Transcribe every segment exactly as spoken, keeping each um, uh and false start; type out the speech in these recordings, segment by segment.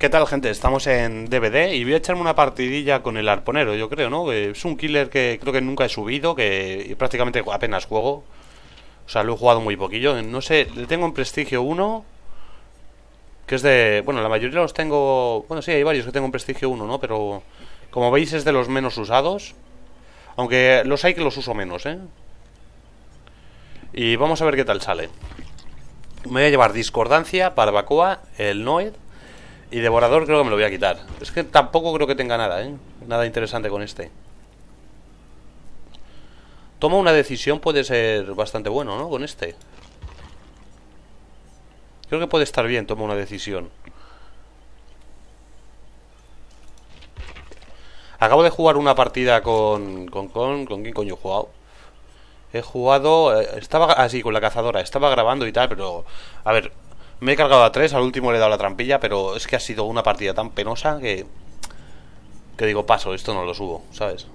¿Qué tal, gente? Estamos en D B D y voy a echarme una partidilla con el arponero, yo creo, ¿no? Es un killer que creo que nunca he subido, que prácticamente apenas juego. O sea, lo he jugado muy poquillo. No sé, le tengo en prestigio uno, que es de... Bueno, la mayoría los tengo... Bueno, sí, hay varios que tengo en prestigio uno, ¿no? Pero como veis es de los menos usados. Aunque los hay que los uso menos, ¿eh? Y vamos a ver qué tal sale. Me voy a llevar discordancia, barbacoa, el noed... Y devorador creo que me lo voy a quitar. Es que tampoco creo que tenga nada, ¿eh? Nada interesante con este. Toma una decisión, puede ser bastante bueno, ¿no? Con este. Creo que puede estar bien, toma una decisión. Acabo de jugar una partida con... ¿Con, con, con quién coño he jugado? He jugado... Estaba así, ah, con la cazadora. Estaba grabando y tal, pero... A ver... Me he cargado a tres, al último le he dado la trampilla, pero es que ha sido una partida tan penosa que... Que digo, paso, esto no lo subo, ¿sabes?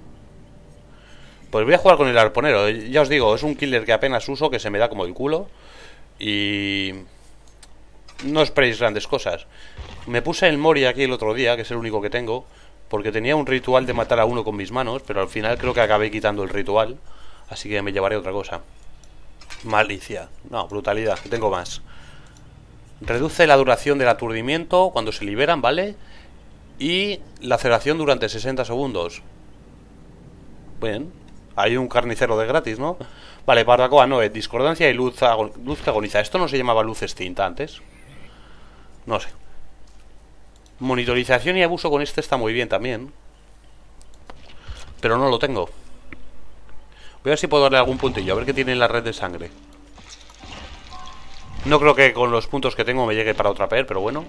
Pues voy a jugar con el arponero, ya os digo, es un killer que apenas uso, que se me da como el culo. Y... No esperéis grandes cosas. Me puse el mori aquí el otro día, que es el único que tengo, porque tenía un ritual de matar a uno con mis manos, pero al final creo que acabé quitando el ritual, así que me llevaré otra cosa. Malicia, no, brutalidad, que tengo más. Reduce la duración del aturdimiento cuando se liberan, ¿vale? Y laceración durante sesenta segundos. Bien. Hay un carnicero de gratis, ¿no? Vale, barbacoa, no, discordancia y luz, agon luz que agoniza. Esto no se llamaba luz extinta antes. No sé. Monitorización y abuso con este está muy bien también. Pero no lo tengo. Voy a ver si puedo darle algún puntillo, a ver qué tiene en la red de sangre. No creo que con los puntos que tengo me llegue para otra perk, pero bueno.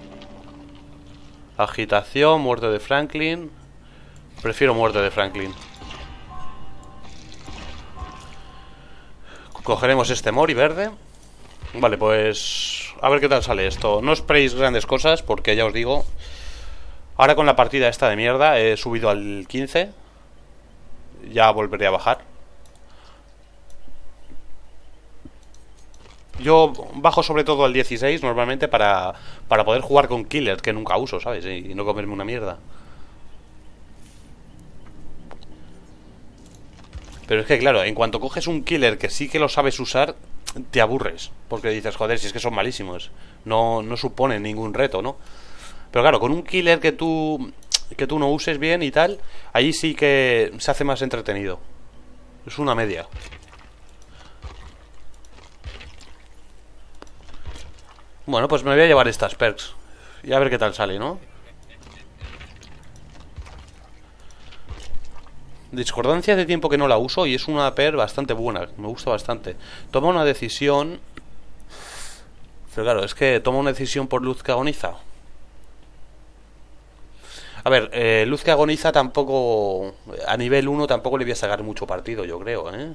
Agitación, muerte de Franklin. Prefiero muerte de Franklin. Cogeremos este mori verde. Vale, pues... A ver qué tal sale esto. No esperéis grandes cosas, porque ya os digo... Ahora con la partida esta de mierda he subido al quince. Ya volveré a bajar. Yo bajo sobre todo al dieciséis normalmente para, para poder jugar con killers que nunca uso, ¿sabes? Y, y no comerme una mierda. Pero es que claro, en cuanto coges un killer que sí que lo sabes usar, te aburres. Porque dices, joder, si es que son malísimos. No, no suponen ningún reto, ¿no? Pero claro, con un killer que tú, que tú no uses bien y tal, ahí sí que se hace más entretenido. Es una media. Bueno, pues me voy a llevar estas perks y a ver qué tal sale, ¿no? Discordancia de tiempo que no la uso y es una perk bastante buena, me gusta bastante. Toma una decisión... Pero claro, es que toma una decisión por luz que agoniza. A ver, eh, luz que agoniza tampoco... A nivel uno tampoco le voy a sacar mucho partido, yo creo, ¿eh?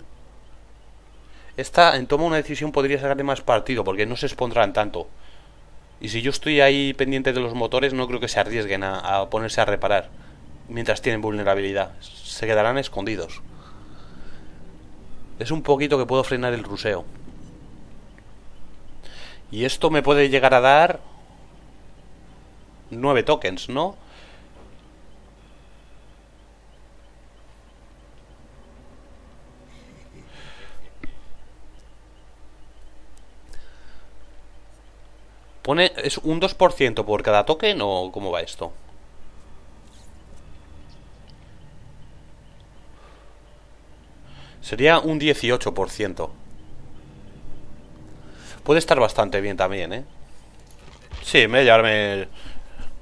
Esta, en toma una decisión, podría sacarle más partido, porque no se expondrán tanto. Y si yo estoy ahí pendiente de los motores, no creo que se arriesguen a, a ponerse a reparar mientras tienen vulnerabilidad. Se quedarán escondidos. Es un poquito que puedo frenar el ruseo. Y esto me puede llegar a dar nueve tokens, ¿no? ¿Pone es un dos por ciento por cada token o cómo va esto? Sería un dieciocho por ciento. Puede estar bastante bien también, ¿eh? Sí, me voy a llevarme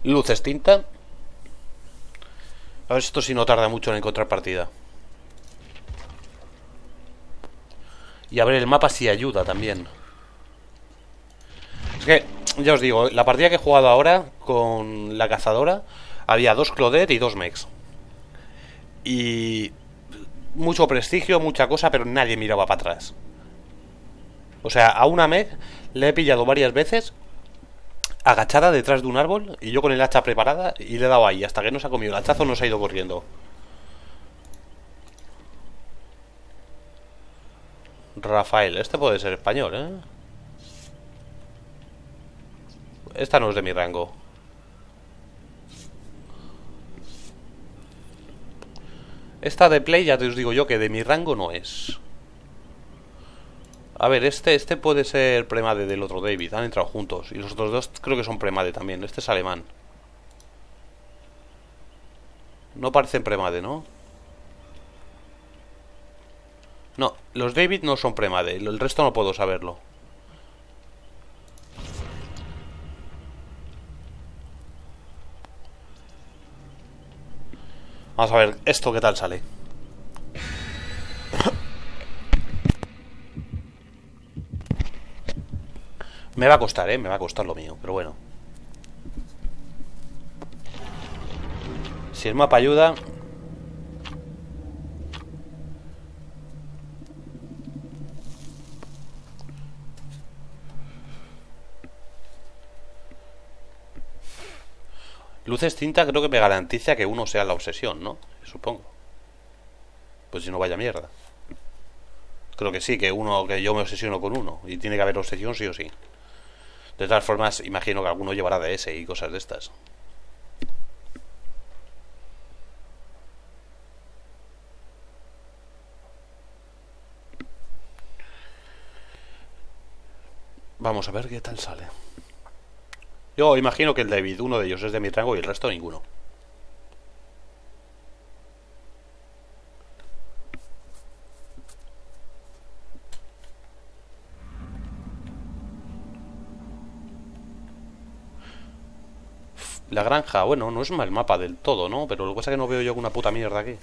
luz extinta. A ver, esto si no tarda mucho en encontrar partida. Y a ver el mapa si ayuda también. Es que, ya os digo, la partida que he jugado ahora con la cazadora había dos clodet y dos mechs. Y mucho prestigio, mucha cosa, pero nadie miraba para atrás. O sea, a una mech le he pillado varias veces agachada detrás de un árbol y yo con el hacha preparada y le he dado ahí. Hasta que no se ha comido el hachazo no se ha ido corriendo. Rafael, este puede ser español, ¿eh? Esta no es de mi rango. Esta de play ya te os digo yo que de mi rango no es. A ver, este, este puede ser premade del otro David. Han entrado juntos. Y los otros dos creo que son premade también. Este es alemán. No parecen premade, ¿no? No, los David no son premade. El resto no puedo saberlo. Vamos a ver esto qué tal sale. Me va a costar, eh, me va a costar lo mío, pero bueno. Si el mapa ayuda. Luces tinta creo que me garantiza que uno sea la obsesión, ¿no? Supongo. Pues si no, vaya mierda. Creo que sí, que uno, que yo me obsesiono con uno. Y tiene que haber obsesión sí o sí. De todas formas, imagino que alguno llevará D S y cosas de estas. Vamos a ver qué tal sale. Yo imagino que el David, uno de ellos es de mi rango y el resto ninguno. La granja, bueno, no es mal mapa del todo, ¿no? Pero lo que pasa es que no veo yo una puta mierda aquí.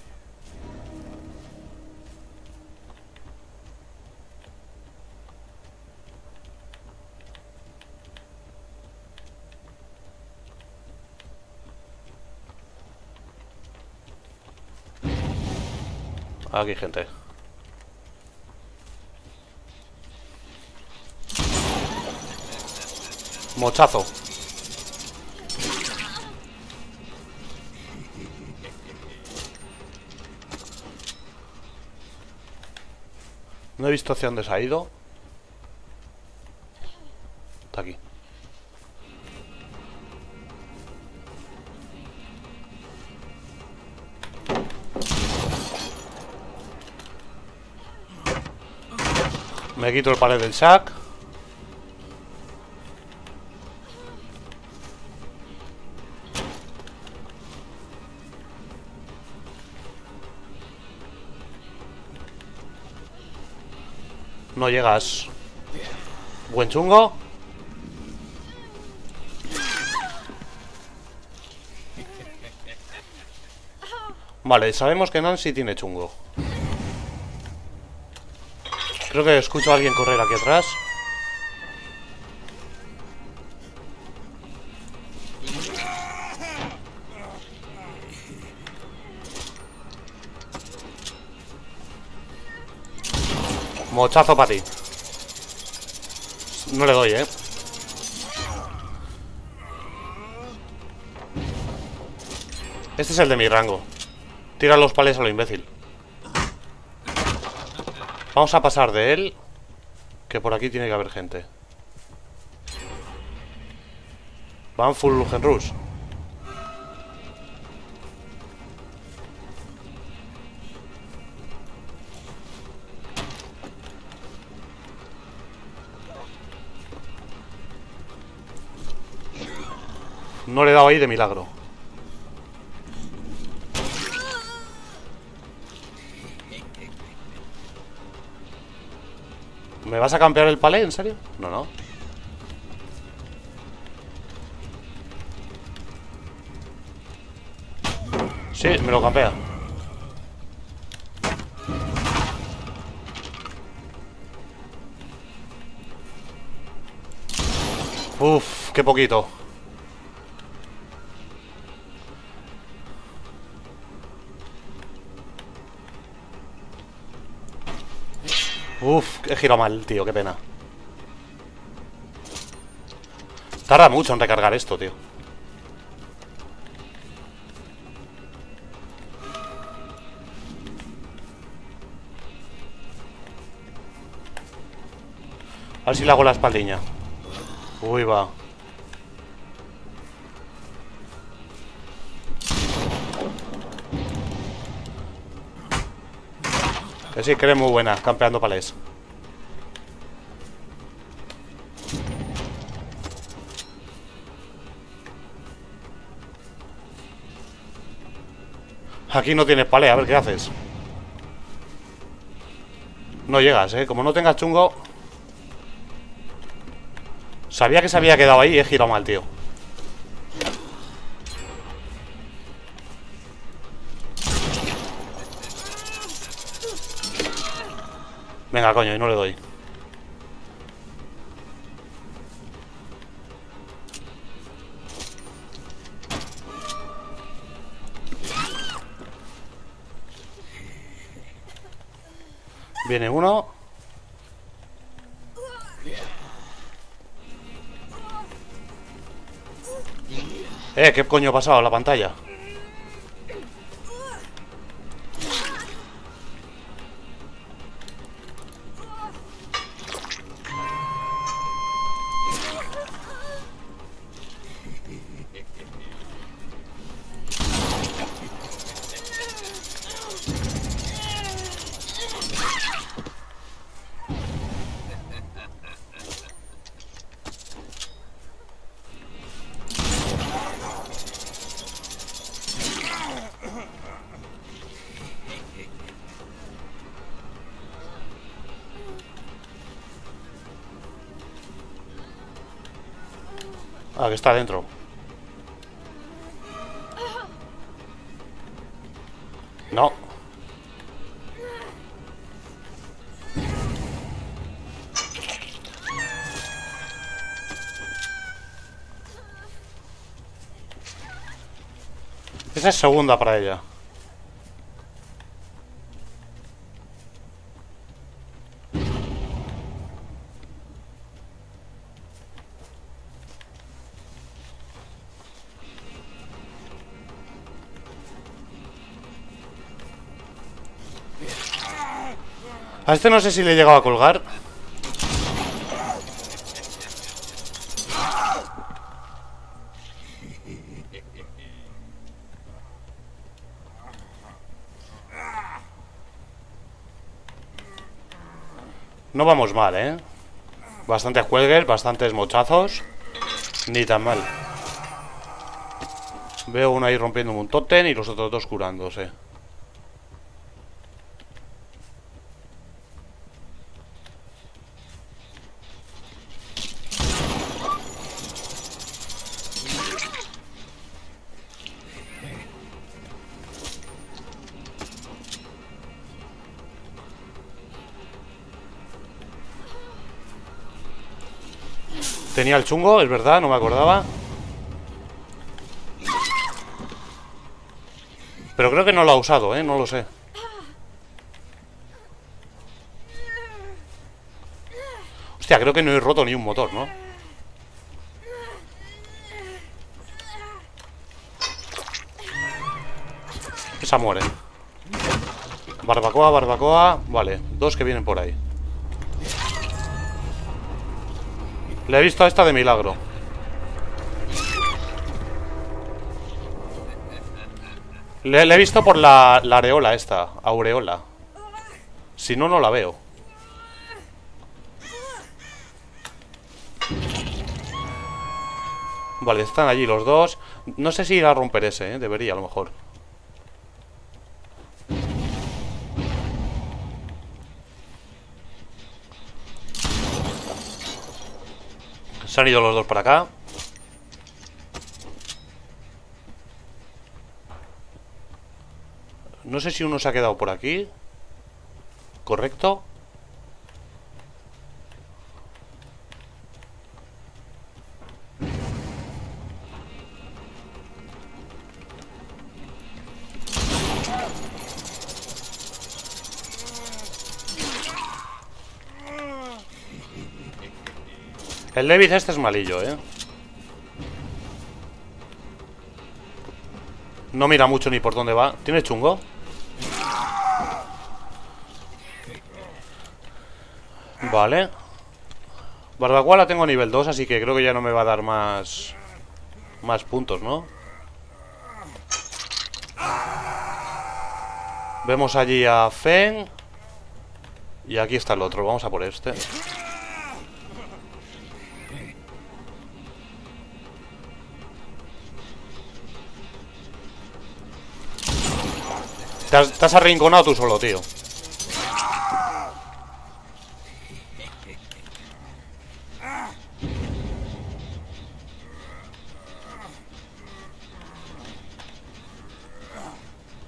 Aquí hay gente. Mochazo. No he visto hacia dónde se ha ido. Está aquí. Me quito el palet del sac. No llegas. Buen chungo. Vale, sabemos que Nancy tiene chungo. Creo que escucho a alguien correr aquí atrás. Mochazo para ti. No le doy, eh. Este es el de mi rango. Tira los palés a lo imbécil. Vamos a pasar de él, que por aquí tiene que haber gente. Van full Lujen Rush. No le he dado ahí de milagro. ¿Me vas a campear el palet? ¿En serio? No, no. Sí, me lo campea. Uf, qué poquito. Uf, he girado mal, tío, qué pena. Tarda mucho en recargar esto, tío. A ver si le hago la espaldiña. Uy, va. Que sí, que eres muy buena campeando palés. Aquí no tienes palet, a ver qué haces. No llegas, eh. Como no tengas chungo. Sabía que se había quedado ahí y he girado mal, tío. Venga, coño, y no le doy. Viene uno. Eh, ¿qué coño ha pasado en la pantalla? Ah, que está dentro. No. Esa es segunda para ella. A este no sé si le he llegado a colgar. No vamos mal, ¿eh? Bastantes cuelgues, bastantes mochazos. Ni tan mal. Veo uno ahí rompiendo un tótem y los otros dos curándose. Tenía el chungo, es verdad, no me acordaba. Pero creo que no lo ha usado, ¿eh? No lo sé. Hostia, creo que no he roto ni un motor, ¿no? Esa muere. Barbacoa, barbacoa. Vale, dos que vienen por ahí. Le he visto a esta de milagro. Le, le he visto por la, la areola esta, aureola. Si no, no la veo. Vale, están allí los dos. No sé si irá a romper ese, ¿eh? Debería a lo mejor. Se han ido los dos para acá. No sé si uno se ha quedado por aquí. Correcto. El Levis este es malillo, eh. No mira mucho ni por dónde va. ¿Tiene chungo? Vale. Barbacoa la tengo a nivel dos, así que creo que ya no me va a dar más... Más puntos, ¿no? Vemos allí a Fen. Y aquí está el otro, vamos a por este. Te has, te has arrinconado tú solo, tío.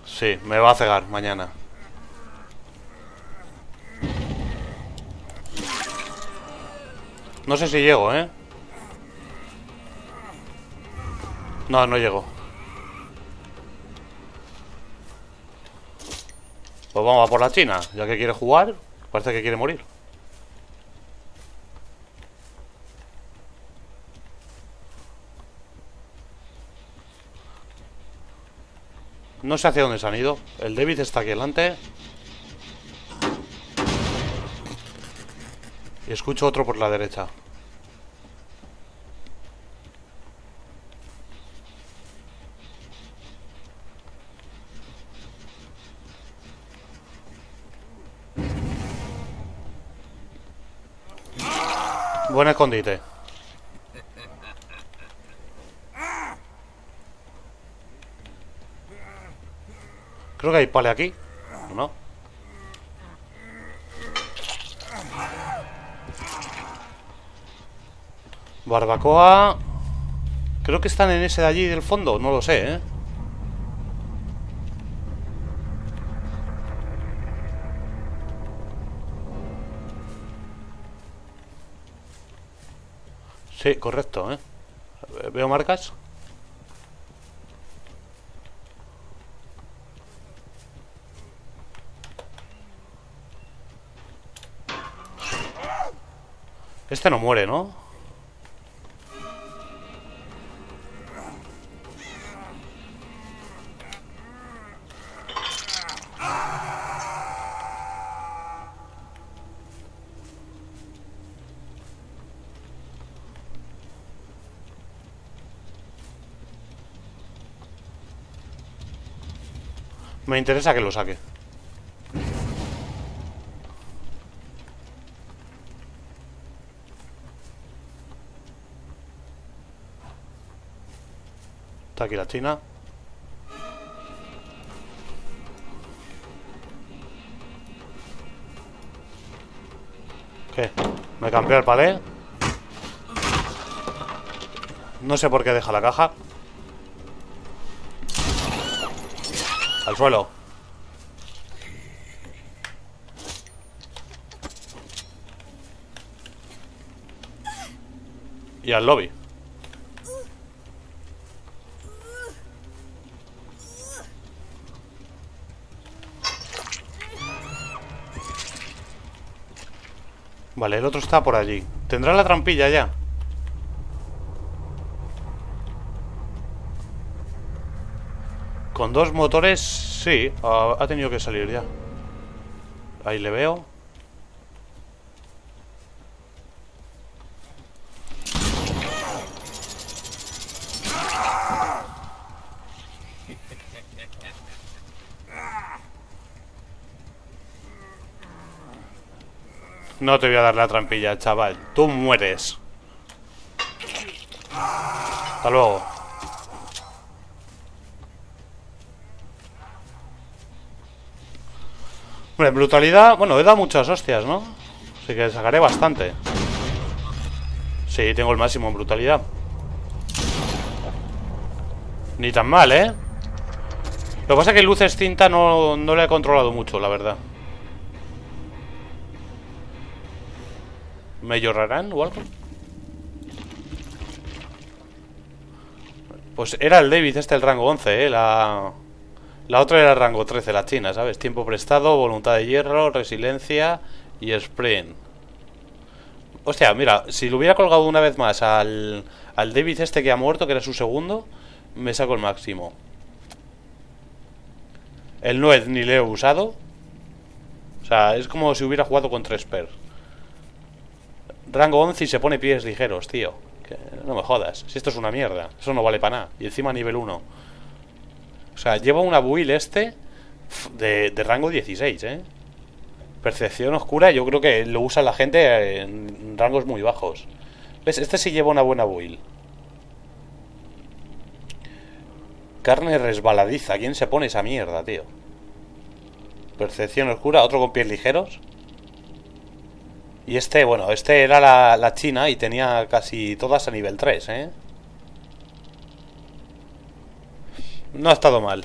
Sí, me va a cegar mañana. No sé si llego, ¿eh? No, no llego. Pues vamos a por la china, ya que quiere jugar. Parece que quiere morir. No sé hacia dónde se han ido. El David está aquí delante. Y escucho otro por la derecha. Buen escondite. Creo que hay pale aquí, ¿o no? Barbacoa. Creo que están en ese de allí del fondo, no lo sé, ¿eh? Sí, correcto, ¿eh? Veo marcas. Este no muere, ¿no? Me interesa que lo saque. Aquí la china. ¿Qué? Me cambió el palet. No sé por qué deja la caja. Al suelo. Y al lobby. Vale, el otro está por allí. ¿Tendrá la trampilla ya? Con dos motores, sí. Ha, ha tenido que salir ya. Ahí le veo. No te voy a dar la trampilla, chaval. Tú mueres. Hasta luego. Hombre, brutalidad. Bueno, he dado muchas hostias, ¿no? Así que sacaré bastante. Sí, tengo el máximo en brutalidad. Ni tan mal, ¿eh? Lo que pasa es que luces cinta no, no la he controlado mucho, la verdad. ¿Me llorarán o algo? Pues era el David, este el rango once, ¿eh? La, la otra era el rango trece, la china, ¿sabes? Tiempo prestado, voluntad de hierro, resiliencia y sprint. Hostia, mira, si lo hubiera colgado una vez más al, al David este que ha muerto, que era su segundo, me saco el máximo. El noed ni le he usado. O sea, es como si hubiera jugado con tres perks. Rango once y se pone pies ligeros, tío. Que no me jodas, si esto es una mierda. Eso no vale para nada, y encima nivel uno. O sea, lleva una build este de, de rango dieciséis, eh. Percepción oscura, yo creo que lo usa la gente en rangos muy bajos. ¿Ves? Este sí lleva una buena build. Carne resbaladiza. ¿Quién se pone esa mierda, tío? Percepción oscura, otro con pies ligeros. Y este, bueno, este era la, la china y tenía casi todas a nivel tres, ¿eh? No ha estado mal.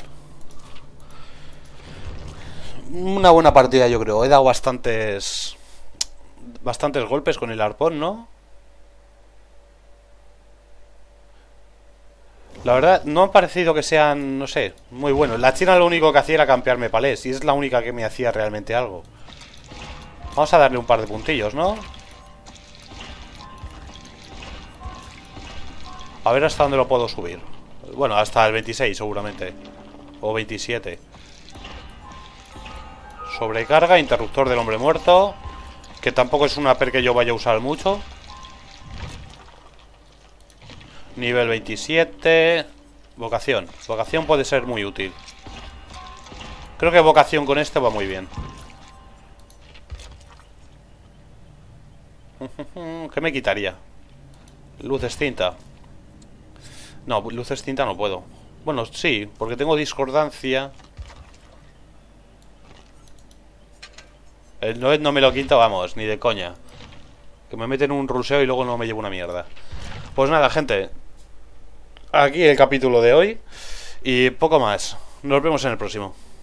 Una buena partida, yo creo. He dado bastantes bastantes golpes con el arpón, ¿no? La verdad, no han parecido que sean, no sé, muy buenos. La china lo único que hacía era campearme palés, y es la única que me hacía realmente algo. Vamos a darle un par de puntillos, ¿no? A ver hasta dónde lo puedo subir. Bueno, hasta el veintiséis seguramente. O veintisiete. Sobrecarga, interruptor del hombre muerto. Que tampoco es una perk que yo vaya a usar mucho. Nivel veintisiete. Vocación. Vocación puede ser muy útil. Creo que vocación con este va muy bien. ¿Qué me quitaría? Luz extinta. No, luz extinta no puedo. Bueno, sí, porque tengo discordancia. El noed no me lo quita, vamos, ni de coña. Que me meten un ruseo y luego no me llevo una mierda. Pues nada, gente, aquí el capítulo de hoy. Y poco más. Nos vemos en el próximo.